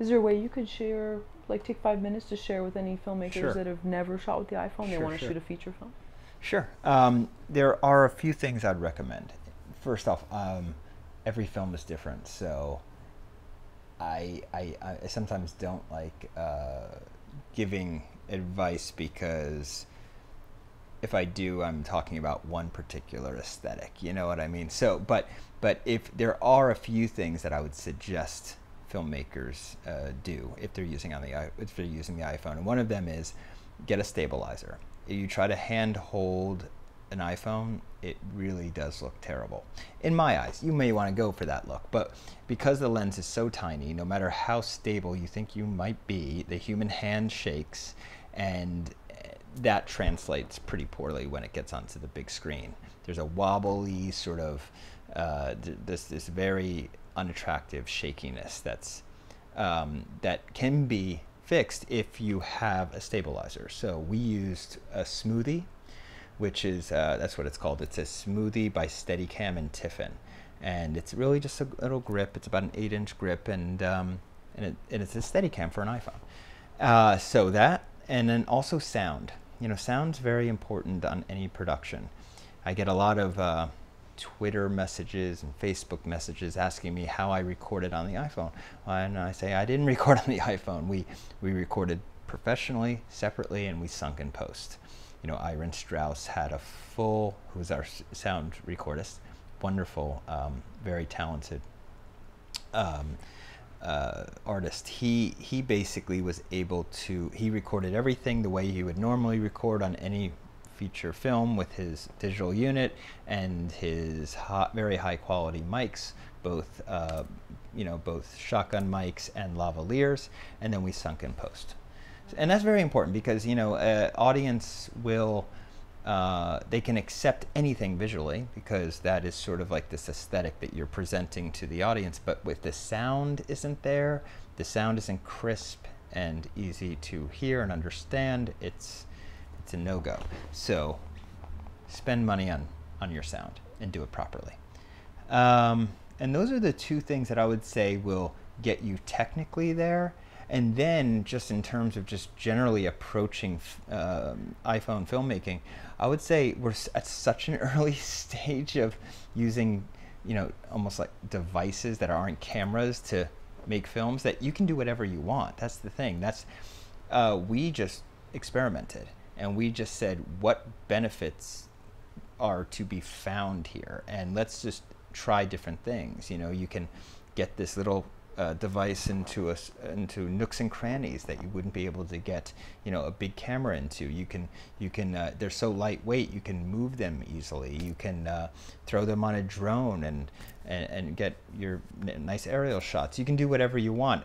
Is there a way you could share, like take 5 minutes to share with any filmmakers that have never shot with the iPhone, they want to shoot a feature film? Sure. There are a few things I'd recommend. First off, every film is different, so I sometimes don't like giving advice, because if I do, I'm talking about one particular aesthetic, you know what I mean? So, but if there are a few things that I would suggest filmmakers do if they're using the iPhone, and one of them is get a stabilizer. If you try to hand hold an iPhone, it really does look terrible in my eyes. You may want to go for that look, but because the lens is so tiny, no matter how stable you think you might be, the human hand shakes, and that translates pretty poorly when it gets onto the big screen. There's a wobbly sort of this very unattractive shakiness that's that can be fixed if you have a stabilizer. So we used a Smoothie, which is that's what it's called. It's a Smoothie by Steadicam and Tiffin, and it's really just a little grip. It's about an 8-inch grip, and it's a Steadicam for an iPhone. So that, and then also sound. You know, sound's very important on any production. I get a lot of Twitter messages and Facebook messages asking me how I recorded on the iPhone. And I say, I didn't record on the iPhone. We recorded professionally, separately, and we sunk in post. You know, Aaron Strauss had a full, who's our sound recordist, wonderful, very talented artist. He basically was able to, he recorded everything the way he would normally record on any feature film with his digital unit and his very high quality mics, both you know, both shotgun mics and lavaliers, and then we sunk in post. And that's very important, because you know, audience will they can accept anything visually, because that is sort of like this aesthetic that you're presenting to the audience, but if the sound isn't there, the sound isn't crisp and easy to hear and understand, it's a no-go. So spend money on your sound and do it properly. And those are the two things that I would say will get you technically there. And then just in terms of just generally approaching iPhone filmmaking, I would say we're at such an early stage of using, you know, almost like devices that aren't cameras to make films, that you can do whatever you want. That's the thing. That's we just experimented. And we just said, what benefits are to be found here? And let's just try different things. You know, you can get this little device into nooks and crannies that you wouldn't be able to get, you know, a big camera into. You can they're so lightweight, you can move them easily. You can throw them on a drone and get your nice aerial shots. You can do whatever you want.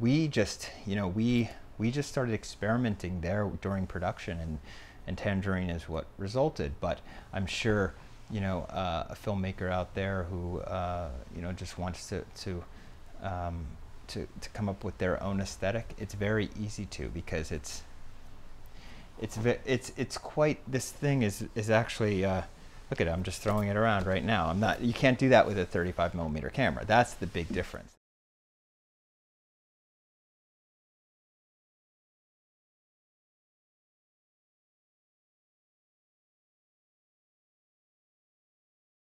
We just, you know, we just started experimenting there during production, and Tangerine is what resulted. But I'm sure, you know, a filmmaker out there who, you know, just wants to come up with their own aesthetic, it's very easy to, because it's quite, this thing is actually, look at it, I'm just throwing it around right now. I'm not, you can't do that with a 35mm camera. That's the big difference.